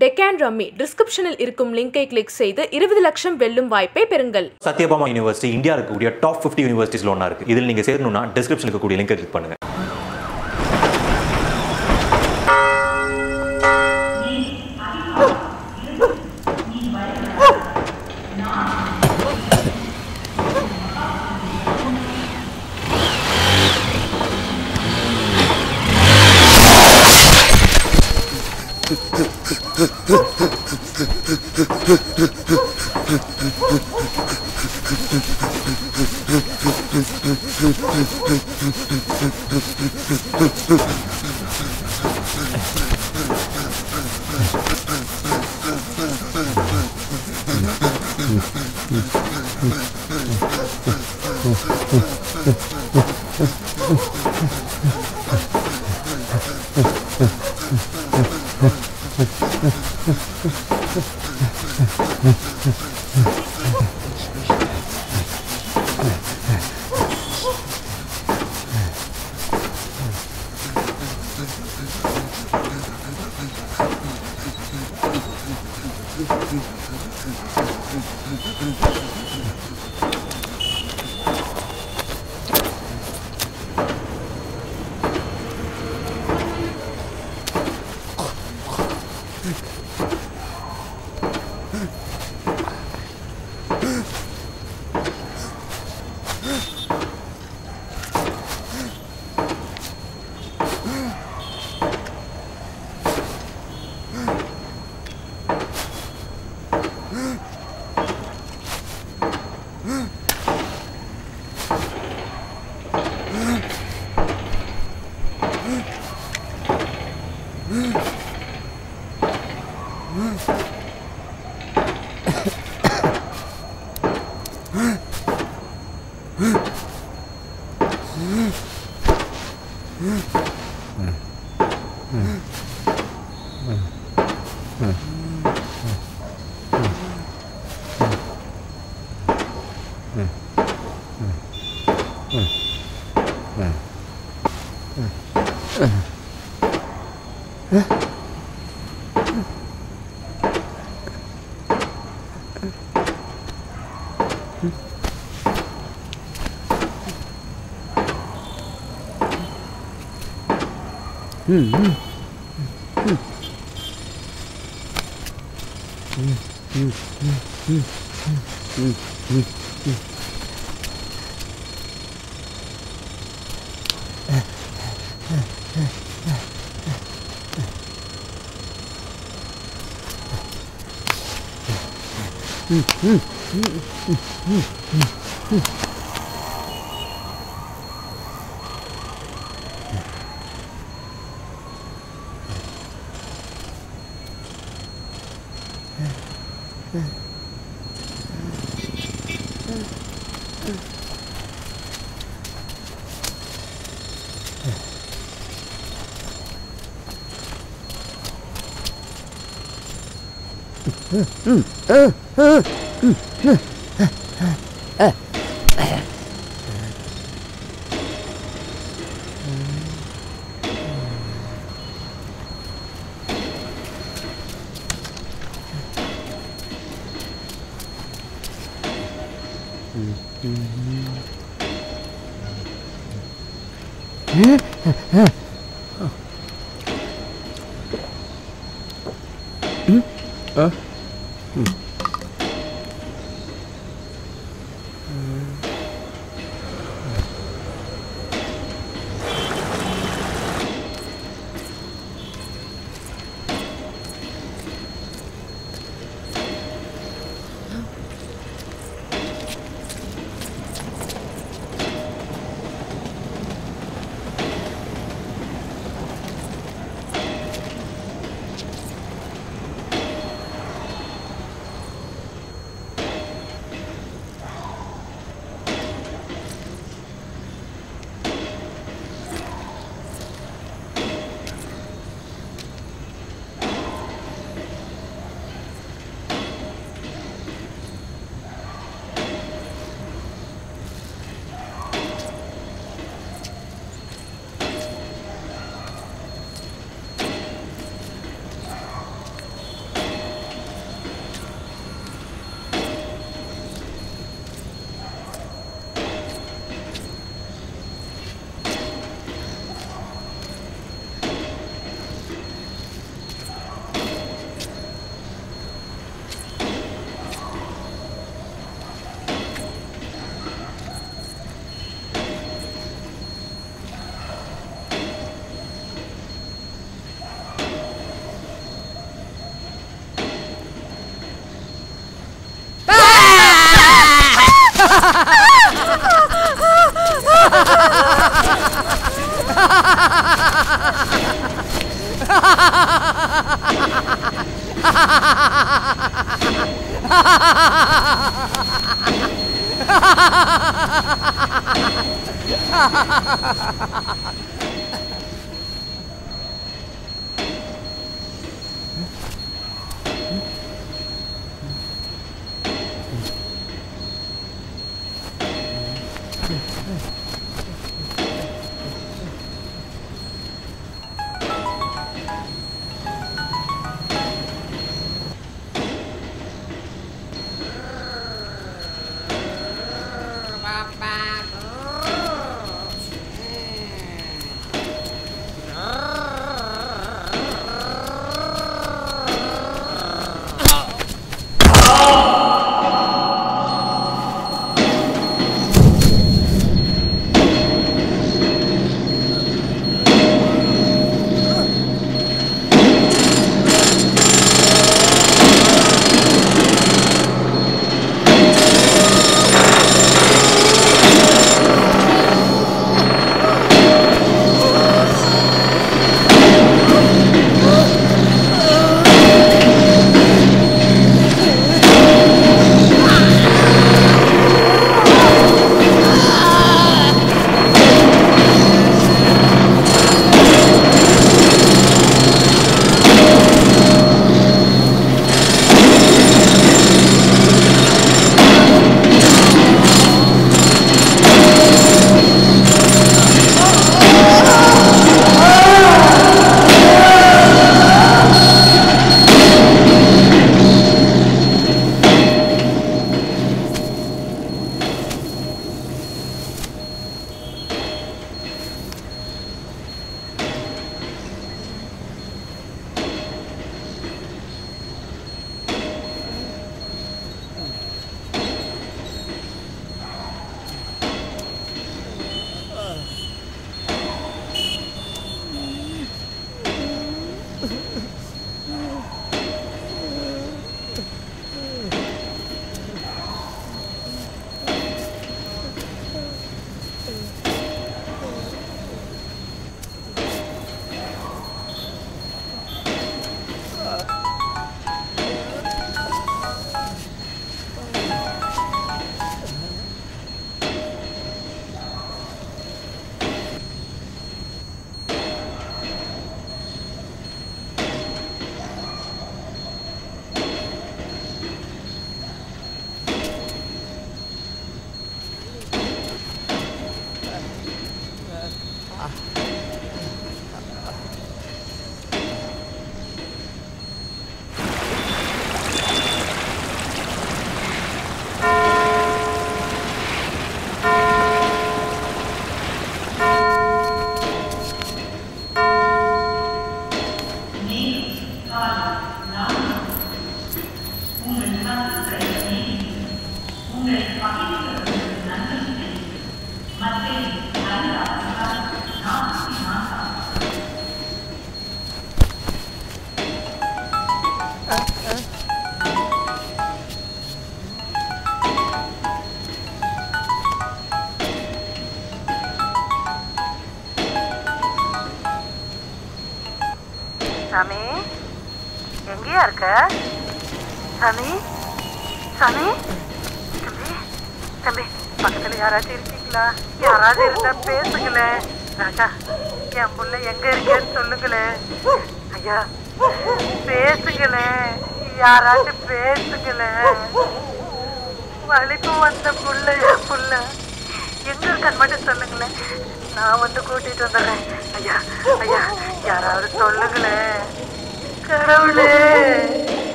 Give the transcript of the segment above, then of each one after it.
Deccan Rummy description il irukum link ay click seidhu 20 lakham vellum vaaiyai perungal. Sathya Bama University India irukkudiya top 50 universities la onna irukku. Idhil neenga seranumna description ku koodiya link click pannunga.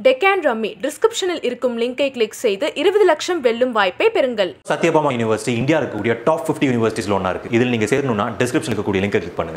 Deccan Rummy descriptionil irkum link ay click seidhu 20 laksam vellum vaayippay perungal. Sathya Bama University India irukku top 50 universities la onna irukku. Idhil neenga seranumna description ku link click pannunga.